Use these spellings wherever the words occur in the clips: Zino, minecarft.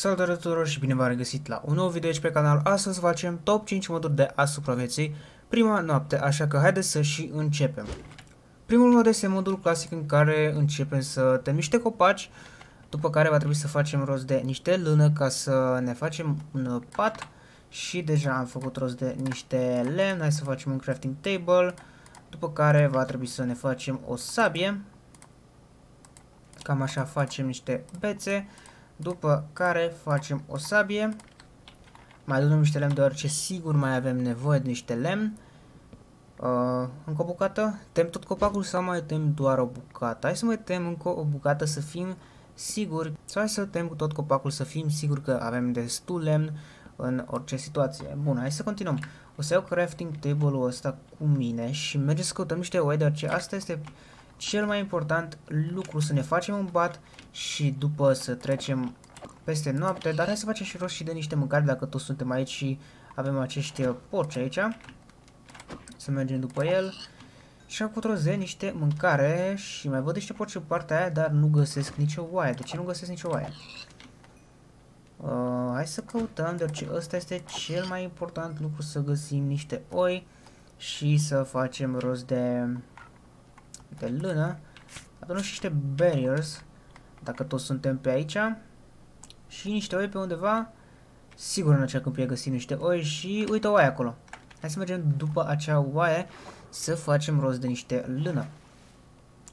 Salutare tuturor și bine v-am regăsit la un nou video aici pe canal. Astăzi facem top 5 moduri de a supraviețui prima noapte, așa că haideți să și începem. Primul mod este modul clasic în care începem să tem niște copaci, după care va trebui să facem rost de niște lână ca să ne facem un pat și deja am făcut rost de niște lemn. Hai să facem un crafting table, după care va trebui să ne facem o sabie. Cam așa facem niște bețe, după care facem o sabie, mai adunăm niște lemn deoarece sigur mai avem nevoie de niște lemn. Încă o bucată, tem tot copacul sau mai tem doar o bucată? Hai să mai tem încă o bucată să fim siguri, sau hai să tem cu tot copacul să fim siguri că avem destul lemn în orice situație. Bun, hai să continuăm. O să iau crafting table-ul ăsta cu mine și mergem să căutăm niște ouă, deoarece asta este cel mai important lucru, să ne facem un bat și după să trecem peste noapte. Dar hai să facem și rost și de niște mâncare dacă toți suntem aici și avem acești porci aici. Să mergem după el. Și am făcut rost de niște mâncare și mai văd niște porci în partea aia, dar nu găsesc nicio oaie. De ce nu găsesc nicio oaie? Hai să căutăm, deoarece ăsta este cel mai important lucru, să găsim niște oi și să facem rost de lână. Adunăm și niște barriers dacă toți suntem pe aici și niște oi pe undeva. Sigur în acea câmpie găsim niște oi și uite o oaie acolo. Hai să mergem după acea oaie să facem rost de niște lână.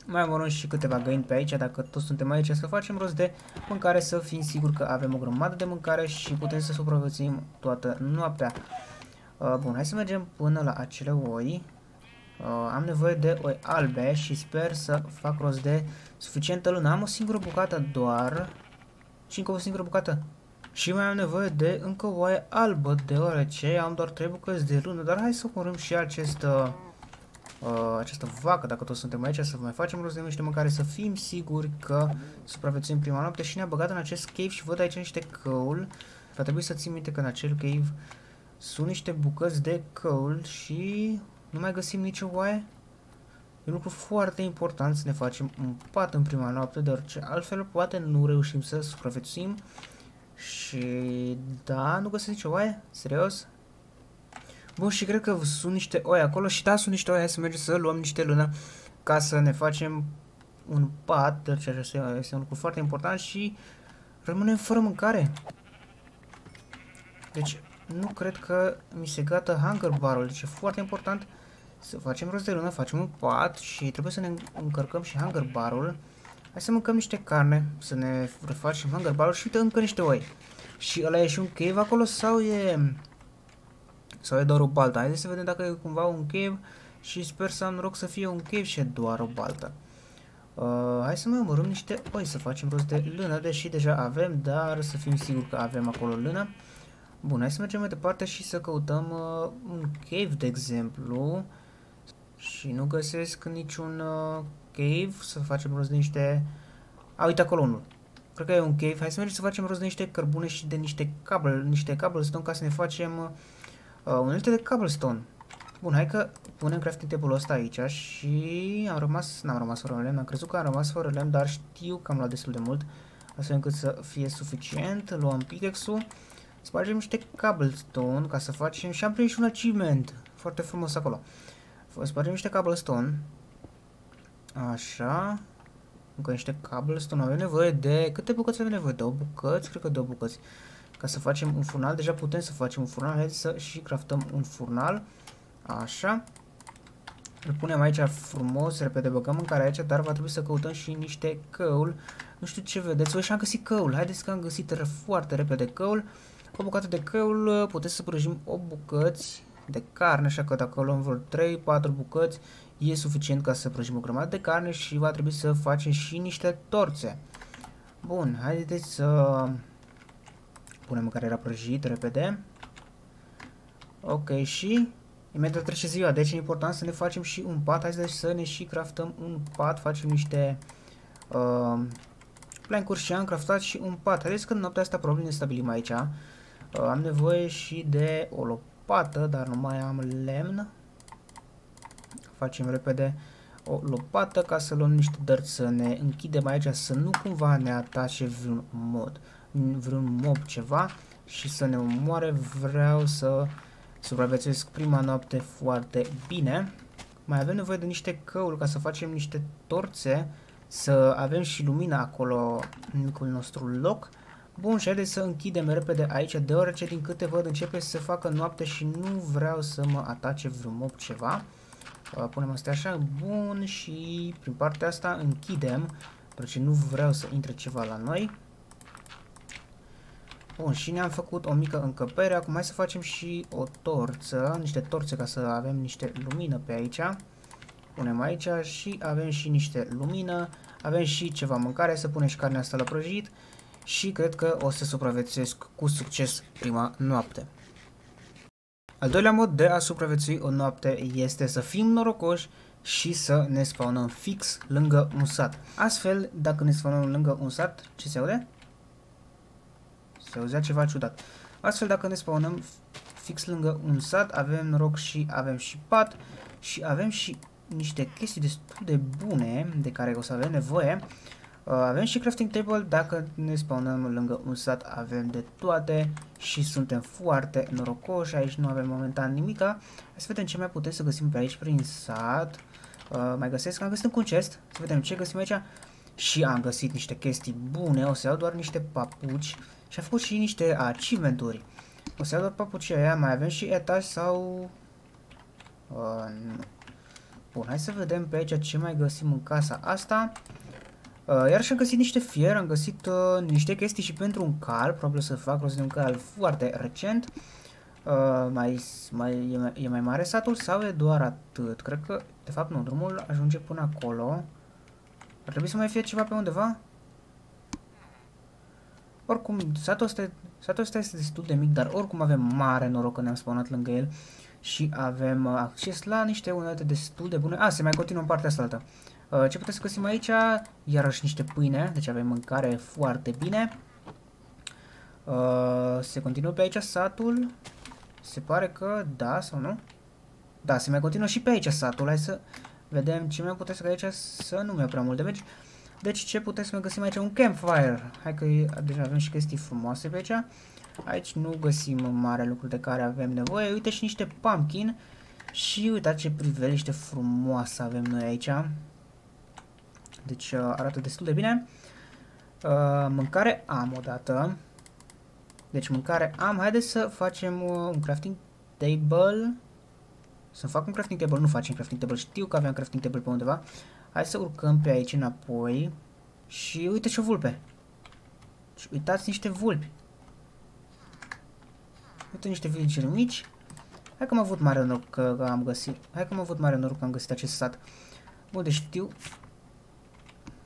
Mai amorăm și câteva găini pe aici dacă toți suntem aici, să facem rost de mâncare, să fim siguri că avem o grămadă de mâncare și putem să supraviețuim toată noaptea. Bun, hai să mergem până la acele oi. Am nevoie de oi albe și sper să fac rost de suficientă lână. Am o singură bucată doar și încă o singură bucată. Și mai am nevoie de încă oaie albă deoarece am doar 3 bucăți de lână. Dar hai să curăm și această vacă dacă toți suntem aici, să mai facem rost de niște mâncare, să fim siguri că supraviețuim prima noapte. Și ne-a băgat în acest cave și văd aici niște căul. Va trebui să țin minte că în acel cave sunt niște bucăți de căul și nu mai găsim nicio oaie. E un lucru foarte important să ne facem un pat în prima noapte, deoarece altfel poate nu reușim să supraviețuim. Și da, nu găsesc nicio oaie, serios. Bun, și cred că sunt niște oi acolo și da, sunt niște oi. Hai să mergem să luăm niște lână ca să ne facem un pat, deoarece așa este un lucru foarte important și rămânem fără mâncare. Deci nu cred că mi se gata hunger bar-ul, deci e foarte important să facem rost de lână, facem un pat și trebuie să ne încărcăm și hunger bar-ul. Hai să mâncăm niște carne, să ne refacem hunger bar-ul și uite încă niște oi. Și ăla e și un cave acolo sau e doar o baltă? Hai să vedem dacă e cumva un cave și sper să am noroc să fie un cave și e doar o baltă. Hai să mai omorâm niște oi, să facem rost de lână, deși deja avem, dar să fim siguri că avem acolo lână. Bun, hai să mergem mai departe și să căutăm un cave, de exemplu. Și nu găsesc niciun cave, să facem rost de niște... uite acolo unul. Cred că e un cave. Hai să mergem să facem rost de niște cărbune și de niște cobblestone ca să ne facem unelte de cobblestone. Bun, hai că punem crafting table-ul ăsta aici și n-am rămas fără lemn. Am crezut că am rămas fără lemn, dar știu că am luat destul de mult, astfel încât să fie suficient. Luăm pickaxe-ul. Spargem niște cobblestone ca să facem și am primit și un achievement foarte frumos acolo. Spargem niște cobblestone. Așa. Încă niște cobblestone. Avem nevoie de... câte bucăți avem nevoie? 2 bucăți? Cred că 2 bucăți. Ca să facem un furnal. Deja putem să facem un furnal. Hai să și craftăm un furnal. Așa. Îl punem aici frumos. Repede băgăm mâncarea aici. Dar va trebui să căutăm și niște căul. Nu știu ce vedeți voi și am găsit căul. Haideți că am găsit foarte repede căul. O bucată de căul, puteți să prăjim 8 bucăți de carne, așa că dacă luăm vreo 3-4 bucăți e suficient ca să prăjim o grămadă de carne și va trebui să facem și niște torțe. Bun, haideți să punem mâncarea prăjit repede. Ok, și imediat trece ziua, deci e important să ne facem și un pat. Hai să ne și craftăm un pat, facem niște... plank-uri și am craftat și un pat. Haideți că în noaptea asta probabil ne stabilim aici. Am nevoie și de o lopată, dar nu mai am lemn. Facem repede o lopată ca să luăm niște dărți, să ne închidem aici, să nu cumva ne atace vreun mod. vreun mob ceva și să ne omoare. Vreau să supraviețuiesc prima noapte foarte bine. Mai avem nevoie de niște căuri ca să facem niște torțe, să avem și lumina acolo în micul nostru loc. Bun, și haideți să închidem repede aici, deoarece din câte văd începe să se facă noapte și nu vreau să mă atace vreun mob ceva. Punem astea așa, bun, și prin partea asta închidem, pentru că nu vreau să intre ceva la noi. Bun, și ne-am făcut o mică încăpere, acum hai să facem și o torță, niște torțe ca să avem niște lumină pe aici. Punem aici și avem și niște lumină, avem și ceva mâncare, să punem și carnea asta la prăjit. Și cred că o să supraviețuiesc cu succes prima noapte. Al doilea mod de a supraviețui o noapte este să fim norocoși și să ne spawnăm fix lângă un sat. Astfel, dacă ne spawnăm lângă un sat, ce se aude? Se auzea ceva ciudat. Astfel, dacă ne spawnăm fix lângă un sat, avem noroc și avem și pat și avem și niște chestii destul de bune de care o să avem nevoie. Avem și crafting table, dacă ne spawnăm lângă un sat avem de toate și suntem foarte norocoși, aici nu avem momentan nimica. Hai să vedem ce mai putem să găsim pe aici prin sat. Mai găsesc, am găsit un chest, să vedem ce găsim aici. Și am găsit niște chestii bune, o să iau doar niște papuci și am făcut și niște achievement-uri. O să iau doar papucii aia, mai avem și etaj sau... nu. Bun, hai să vedem pe aici ce mai găsim în casa asta. Iar și-am găsit niște fier, am găsit niște chestii și pentru un cal, probabil să fac rost de un cal foarte recent. E mai mare satul sau e doar atât? Cred că, de fapt nu, drumul ajunge până acolo. Ar trebui să mai fie ceva pe undeva? Oricum, satul ăsta este destul de mic, dar oricum avem mare noroc că ne-am spawnat lângă el. Și avem acces la niște unelte destul de bune. A, se mai continuă în partea asta altă. Ce putem să găsim aici? Iarăși niște pâine, deci avem mâncare foarte bine. Se continuă pe aici satul. Se pare că da sau nu? Da, se mai continuă și pe aici satul. Hai să vedem ce mai putem să găsim aici să nu mi-au prea mult de mergi. Deci ce putem să mai găsim aici? Un campfire. Hai că deja avem și chestii frumoase pe aici. Aici nu găsim mare lucru de care avem nevoie. Uite și niște pumpkin. Și uitați ce priveliște frumoasă avem noi aici. Deci arată destul de bine. Mâncare am odată. Deci mâncare am. Haideți să facem un crafting table. Să fac un crafting table. Nu facem crafting table. Știu că aveam crafting table pe undeva. Hai să urcăm pe aici înapoi. Și uite ce vulpe. Și uitați niște vulpi. Uite niște villageri mici. Hai că am avut mare noroc că am găsit. Hai că am avut mare noroc că am găsit acest sat. Bun, deci știu...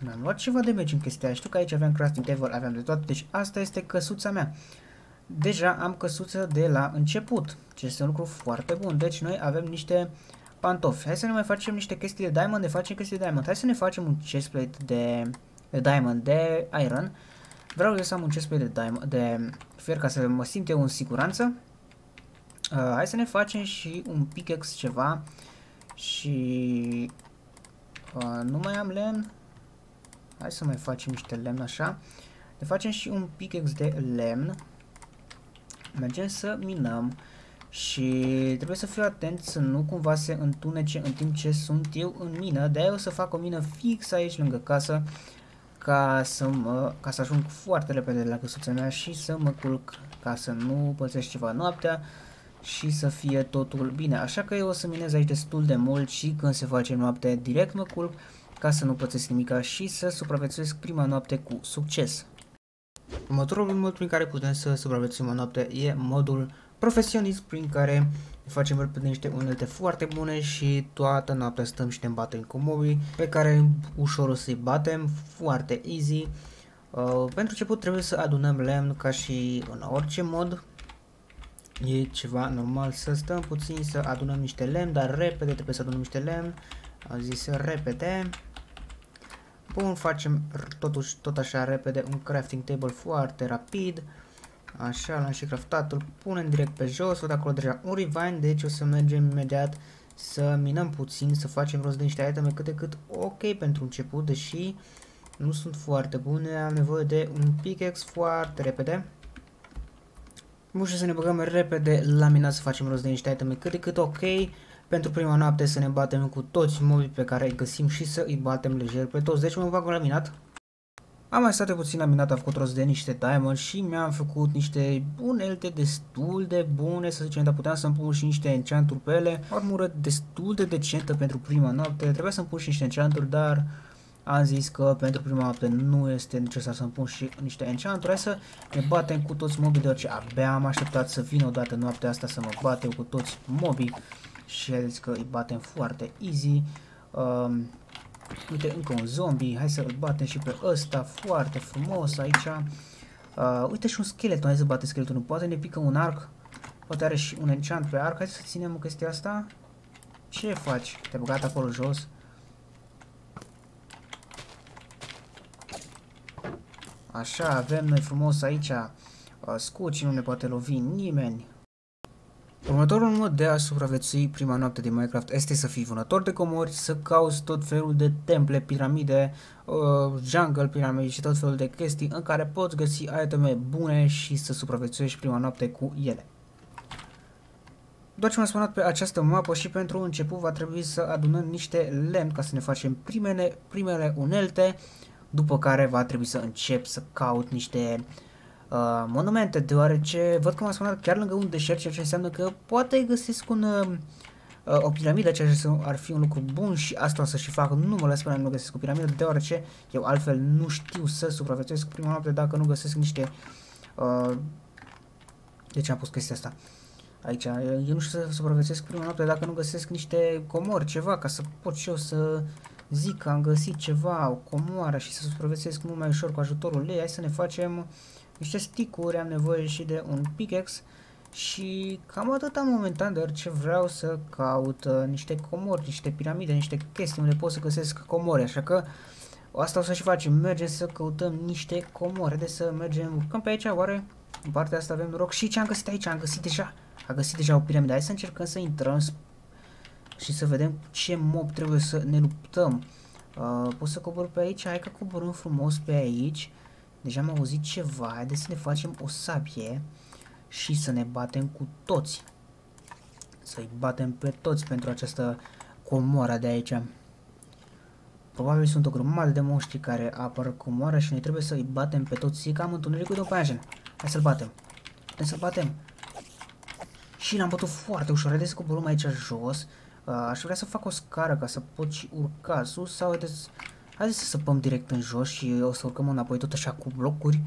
Mi-am luat ceva de merge în chestia aia. Știu că aici aveam crafting table, aveam de toate. Deci asta este căsuța mea. Deja am căsuță de la început. Ce este un lucru foarte bun. Deci noi avem niște pantofi. Hai să ne mai facem niște chestii de diamond. Ne facem chestii de diamond. Hai să ne facem un chestplate de diamond, de iron. Vreau eu să am un chestplate de diamond, de fier, ca să mă simt eu în siguranță. Hai să ne facem și un pickaxe ceva. Și... nu mai am lemn. Hai să mai facem niște lemn așa. Ne facem și un pickaxe de lemn. Mergem să minăm. Și trebuie să fiu atent să nu cumva se întunece în timp ce sunt eu în mină. De-aia o să fac o mină fix aici lângă casă. Ca să ajung foarte repede la căsuța mea și să mă culc. Ca să nu pățesc ceva noaptea. Și să fie totul bine. Așa că eu o să minez aici destul de mult. Și când se face noapte direct mă culc. Ca să nu pățesc nimica și să supraviețuiesc prima noapte cu succes. Următorul mod prin care putem să supraviețuim o noapte e modul profesionist, prin care facem repede niște unelte foarte bune și toată noaptea stăm și ne batem cu mobii pe care ușor o să-i batem, foarte easy. Pentru început trebuie să adunăm lemn ca și în orice mod. E ceva normal să stăm puțin să adunăm niște lemn, dar repede trebuie să adunăm niște lemn. Am zis repede. Bun, facem totuși tot așa repede un crafting table foarte rapid. Așa, l-am și craftat, îl punem direct pe jos, văd acolo deja un revine, deci o să mergem imediat să minăm puțin, să facem rost de niște iteme cât de cât ok pentru început, deși nu sunt foarte bune, am nevoie de un pickaxe foarte repede. Mușe să ne băgăm repede la mina să facem rost de niște iteme cât de cât ok. Pentru prima noapte să ne batem cu toți mobii pe care îi găsim și să îi batem lejer pe toți. Deci mă bag la minat. Am mai stat eu puțin la minat, am făcut rost de niște diamond și mi-am făcut niște unelte destul de bune, să zicem, dar puteam să-mi pun și niște enchanturi pe ele. O armură destul de decentă pentru prima noapte, trebuia să-mi pun și niște enchanturi, dar am zis că pentru prima noapte nu este necesar să-mi pun și niște enchanturi. Hai să ne batem cu toți mobii, deoarece abia am așteptat să vină odată noaptea asta să mă bat eu cu toți mobii. Și haideți că îi batem foarte easy. Uite, încă un zombie, hai să îl batem și pe ăsta, foarte frumos aici. Uite și un skeleton, hai să batem skeletonul, poate ne pică un arc, poate are și un enchant pe arc, hai să ținem chestia asta. Ce faci? Te-ai băgat acolo jos? Așa, avem noi frumos aici, scuci, nu ne poate lovi nimeni. Următorul mod de a supraviețui prima noapte din Minecraft este să fii vânător de comori, să cauți tot felul de temple, piramide, jungle, piramide și tot felul de chestii în care poți găsi iteme bune și să supraviețuiești prima noapte cu ele. Doar ce m-am spunat pe această mapă și pentru început va trebui să adunăm niște lemn ca să ne facem primele unelte, după care va trebui să încep să caut niște monumente, deoarece văd că m-am spunat chiar lângă un deșert, ceea ce înseamnă că poate găsesc o piramidă, ceea ce ar fi un lucru bun și asta o să și fac. Nu mă las până nu găsesc o piramidă, deoarece eu altfel nu știu să supraviețuiesc prima noapte dacă nu găsesc niște... de ce am pus chestia asta? Aici, eu nu știu să supraviețuiesc prima noapte dacă nu găsesc niște comori, ceva, ca să pot și eu să zic că am găsit ceva, o comoară și să supraviețuiesc mult mai ușor cu ajutorul ei. Hai să ne facem niște sticuri, am nevoie și de un pickaxe și cam atât am momentan, deoarece vreau să caut niște comori, niște piramide, niște chestii unde pot să găsesc comori, așa că asta o să și facem, mergem să căutăm niște comori, de să mergem, urcăm pe aici, oare în partea asta avem noroc și ce am găsit aici, am găsit deja o piramidă, hai să încercăm să intrăm și să vedem ce mob trebuie să ne luptăm. Pot să cobor pe aici, hai că coborâm frumos pe aici. Deja am auzit ceva, haideți să ne facem o sabie și să ne batem cu toți. Să-i batem pe toți pentru această comoară de aici. Probabil sunt o grămadă de monștri care apar comoara și noi trebuie să-i batem pe toți. E cam întunericul de un paianjen. Hai să-l batem. Hai să-l batem. Și l-am bătut foarte ușor. Haideți să coborăm aici jos. Aș vrea să fac o scară ca să pot și urca sus sau haideți... Hai să săpăm direct în jos și o să urcăm înapoi tot așa cu blocuri.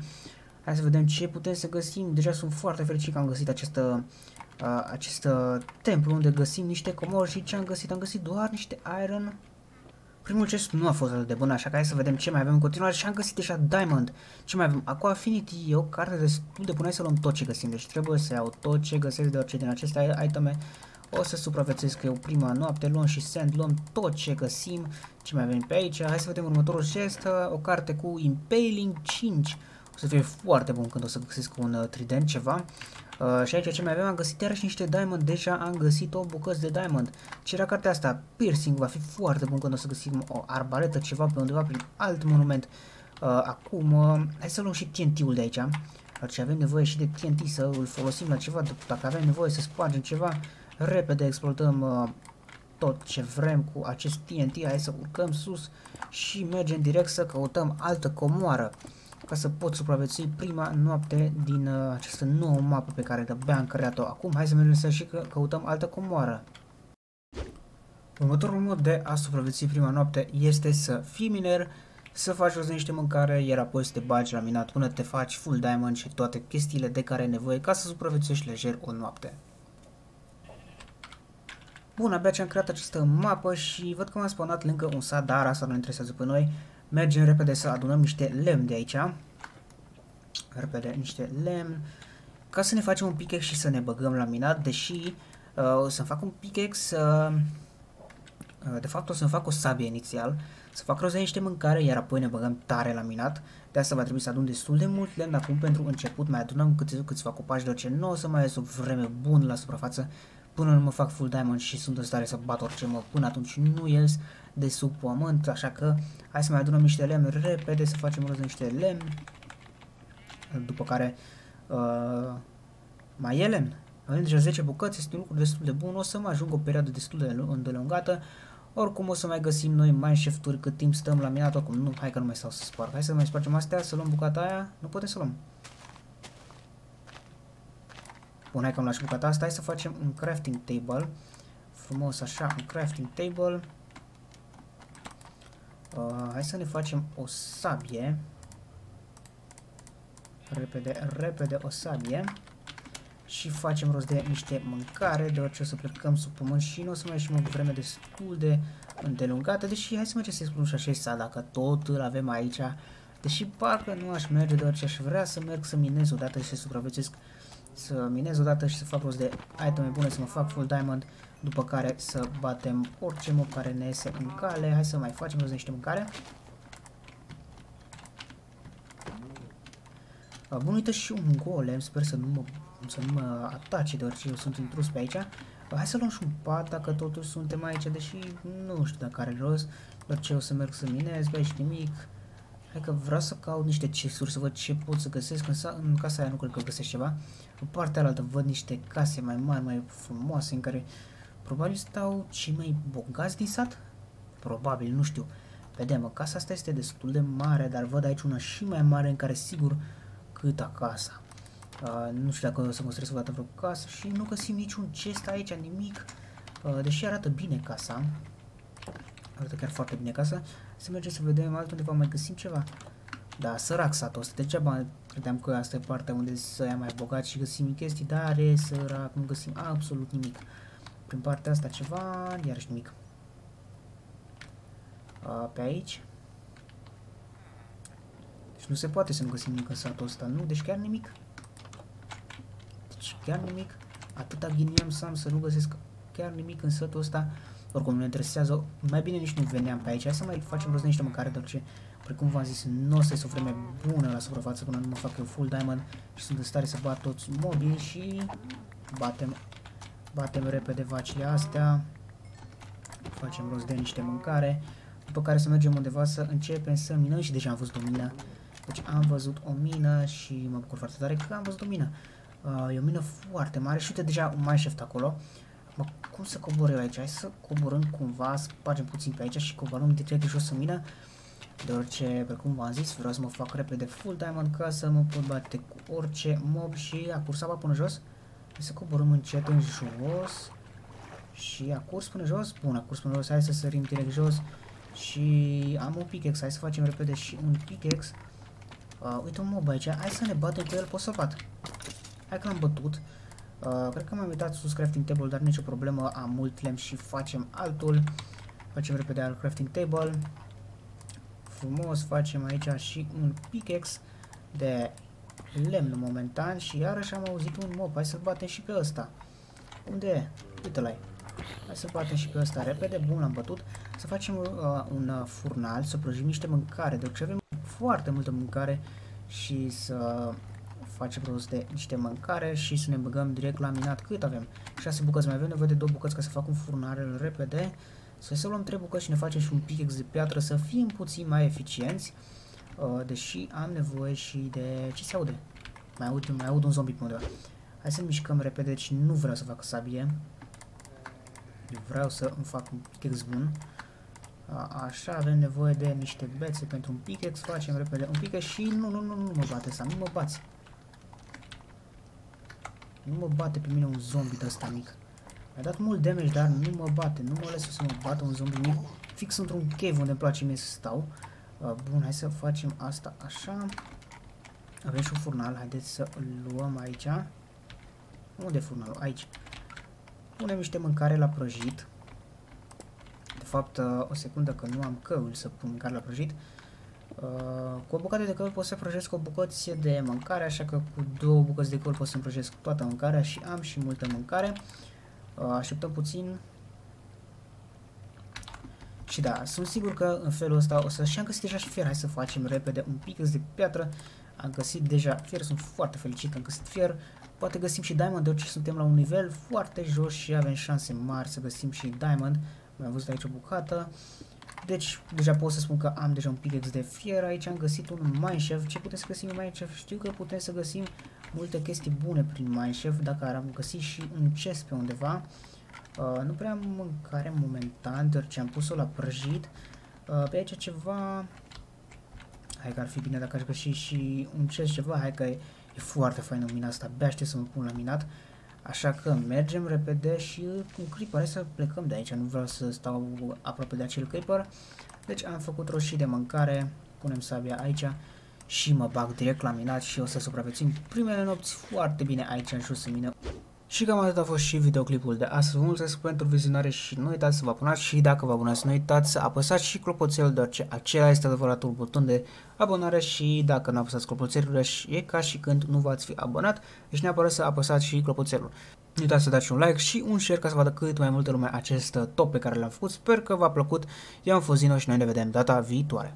Hai să vedem ce putem să găsim. Deja sunt foarte fericit că am găsit acest templu unde găsim niște comori și ce am găsit? Am găsit doar niște iron. Primul chest nu a fost atât de bun, așa că hai să vedem ce mai avem în continuare și am găsit deja diamond. Ce mai avem? Acum Affinity e o carte destul de bună, hai să luăm tot ce găsim. Deci trebuie să iau tot ce găsesc, deoarece din aceste iteme o să supraviețuiesc eu prima noapte. Luăm și sand, luăm tot ce găsim. Ce mai avem pe aici? Hai să vedem următorul chest, o carte cu Impaling 5. O să fie foarte bun când o să găsesc un trident, ceva. Și aici ce mai avem? Am găsit iarăși niște diamond, deja am găsit o bucăți de diamond. Ce era cartea asta? Piercing, va fi foarte bun când o să găsim o arbaretă, ceva pe undeva prin alt monument. Acum, hai să luăm și TNT-ul de aici. Deci avem nevoie și de TNT să îl folosim la ceva, dacă avem nevoie să spargem ceva. Repede exploatăm tot ce vrem cu acest TNT, hai să urcăm sus și mergem direct să căutăm altă comoară ca să pot supraviețui prima noapte din această nouă mapă pe care de-abia am creat-o acum. Hai să mergem să și căutăm altă comoară. Următorul mod de a supraviețui prima noapte este să fii miner, să faci rost de niște mâncare, iar apoi să te bagi la minat până te faci full diamond și toate chestiile de care ai nevoie ca să supraviețuiești lejer o noapte. Bun, abia ce am creat această mapă și văd că m-am spawnat lângă un sat, dar asta nu ne interesează pe noi. Mergem repede să adunăm niște lemn de aici. Repede, niște lemn. Ca să ne facem un pickaxe și să ne băgăm la minat, deși o să-mi fac un pickaxe, de fapt o să-mi fac o sabie inițial, să fac rost de niște mâncare, iar apoi ne băgăm tare la minat. De asta va trebui să adun destul de mult lemn, acum pentru început mai adunăm câțiva copaci, deoarece nu o să mai ies o vreme bună la suprafață până nu mă fac full diamond și sunt în stare să bat orice mod. Până atunci nu ies de sub pământ, așa că hai să mai adunăm niște lemn repede, să facem rost de niște lemn. După care mai e lemn. Avem deja 10 bucăți, este un lucru destul de bun, o să mai ajung o perioadă destul de îndelungată. Oricum o să mai găsim noi mineshaft-uri cât timp stăm la minat, oricum nu, hai că nu mai stau să sparg. Hai să mai spargem astea, să luăm bucata aia, nu putem să luăm. Bun, hai că am luat și bucata asta, hai să facem un crafting table. Frumos așa, un crafting table. Hai să ne facem o sabie. Repede, repede o sabie. Și facem rost de niște mâncare, deoarece o să plecăm sub pământ și nu o să mai ieșim o vreme destul de îndelungată. Deși, hai să mergem să-i spun și așa sala, că tot îl avem aici. Deși parcă nu aș merge, deoarece aș vrea să merg să minez odată și să supraviețesc. Să minez odată și să fac rost de iteme bune, să mă fac full diamond. După care să batem orice mob care ne iese în cale. Hai să mai facem rost de niște mâncare. Bun, uite și un golem, sper să nu mă atace, deoarece eu sunt intrus pe aici. Hai să luăm și un pat, dacă totuși suntem aici, deși nu știu dacă are rost, deoarece o să merg să minez, băi, și nimic. Hai că vreau să caut niște chesturi, să văd ce pot să găsesc, în casa aia nu cred că găsesc ceva. În partea alaltă văd niște case mai mari, mai frumoase, în care probabil stau cei mai bogați din sat? Probabil, nu știu. Vedem, casa asta este destul de mare, dar văd aici una și mai mare, în care sigur cât acasă. Nu știu dacă o să construiesc o dată vreo casă și nu găsim niciun chest aici, nimic. Deși arată bine casa. Arată chiar foarte bine casa. Să mergem să vedem altundeva, mai găsim ceva. Da, sărac satul ăsta. Degeaba credeam că asta e partea unde să ia mai bogat și găsim chestii, dar e sărac, nu găsim absolut nimic. Prin partea asta ceva, iarăși nimic. Pe aici. Deci nu se poate să nu găsim nimic în satul ăsta, nu? Deci chiar nimic. Chiar nimic, atâta ghiniam să am să nu găsesc chiar nimic în satul ăsta. Oricum ne interesează, mai bine nici nu veneam pe aici. Hai să mai facem rost de niște mâncare, deoarece, precum v-am zis, nu o să ies o vreme bună la suprafață până nu mă fac eu full diamond și sunt în stare să bat toți mobii și batem repede vacile astea. Facem rost de niște mâncare, după care să mergem undeva să începem să minăm și deja am văzut o mină. Deci am văzut o mină și mă bucur foarte tare că am văzut o mină. E o mină foarte mare și uite deja un mineshaft acolo. Acum, cum să cobor eu aici? Hai să coborâm cumva, spargem puțin pe aici și coborăm direct jos în mină. Deoarece, precum v-am zis, vreau să mă fac repede full diamond ca să mă pot bate cu orice mob și a curs apa până jos. Hai să coborâm încet în jos și a curs până jos. Bun, a curs până jos, hai să sărim direct jos și am un pickaxe, hai să facem repede și un pickaxe. Uite un mob aici, hai să ne batem cu el, pot să bat. Hai că l-am bătut. Cred că m-am uitat sus crafting table, dar nicio problemă, am mult lemn și facem altul. Facem repede alt crafting table. Frumos, facem aici și un pickaxe de lemn momentan și iarăși am auzit un mob. Hai să-l batem și pe ăsta. Unde e? Uite-l ai. Hai să-l batem și pe ăsta repede. Bun, l-am bătut. Să facem un furnal, să prăjim niște mâncare, deoarece avem foarte multă mâncare și să facem rost de niște mâncare și să ne băgăm direct la minat. Cât avem? 6 bucăți, mai avem nevoie de 2 bucăți ca să fac un furnal repede. Să luăm 3 bucăți și ne facem și un pickaxe de piatră să fim puțin mai eficienți. Deși am nevoie și de... ce se aude? Mai aud un zombie pe undeva. Hai să mișcăm repede, deci nu vreau să fac sabie. Eu vreau să îmi fac un pickaxe bun. Așa, avem nevoie de niște bețe pentru un pickaxe. Facem repede un pickaxe și nu mă bate asta, nu mă bați. Nu mă bate pe mine un zombie de ăsta mic. Mi-a dat mult damage, dar nu mă bate. Nu mă lăsă să mă bată un zombie mic. Fix într-un cave unde îmi place mie să stau. Bun, hai să facem asta așa. Avem și un furnal. Haideți să îl luăm aici. Unde e furnalul? Aici. Punem niște mâncare la prăjit. De fapt, o secundă că nu am căul să pun mâncare la prăjit. Cu o bucată de căul pot să prăjesc o bucăție de mâncare, așa că cu 2 bucăți de căul pot să prăjesc toată mâncarea și am și multă mâncare. Așteptăm puțin. Și da, sunt sigur că în felul ăsta o să... și am găsit deja și fier, hai să facem repede un pickaxe de piatră. Am găsit deja fier, sunt foarte fericit că am găsit fier. Poate găsim și diamond, deoarece suntem la un nivel foarte jos și avem șanse mari să găsim și diamond. Am văzut aici o bucată. Deci, deja pot să spun că am deja un pickaxe de fier. Aici am găsit un mineshaft. Ce putem să găsim în mineshaft? Știu că putem să găsim multe chestii bune prin mineshaft. Dacă am găsit și un chest pe undeva. Nu prea am mâncare momentan, deoarece am pus-o la prăjit. Pe aici ceva... Hai că ar fi bine dacă aș găsi și un chest ceva. Hai că e foarte fain minat asta. Abia aștept să mă pun la minat. Așa că mergem repede și cu creeper să plecăm de aici. Nu vreau să stau aproape de acel creeper. Deci am făcut roșii de mâncare. Punem sabia aici și mă bag direct la minat și o să supraviețuim primele nopți foarte bine aici în jos în mine. Și cam atât a fost și videoclipul de astăzi. Vă mulțumesc pentru vizionare și nu uitați să vă abonați și dacă vă abonați nu uitați să apăsați și clopoțelul, deoarece acela este adevăratul buton de abonare și dacă nu apăsați clopoțelul e ca și când nu v-ați fi abonat, deci neapărat să apăsați și clopoțelul. Nu uitați să dați un like și un share ca să vadă cât mai multă lume acest top pe care l-am făcut. Sper că v-a plăcut. Eu am fost Zino și noi ne vedem data viitoare.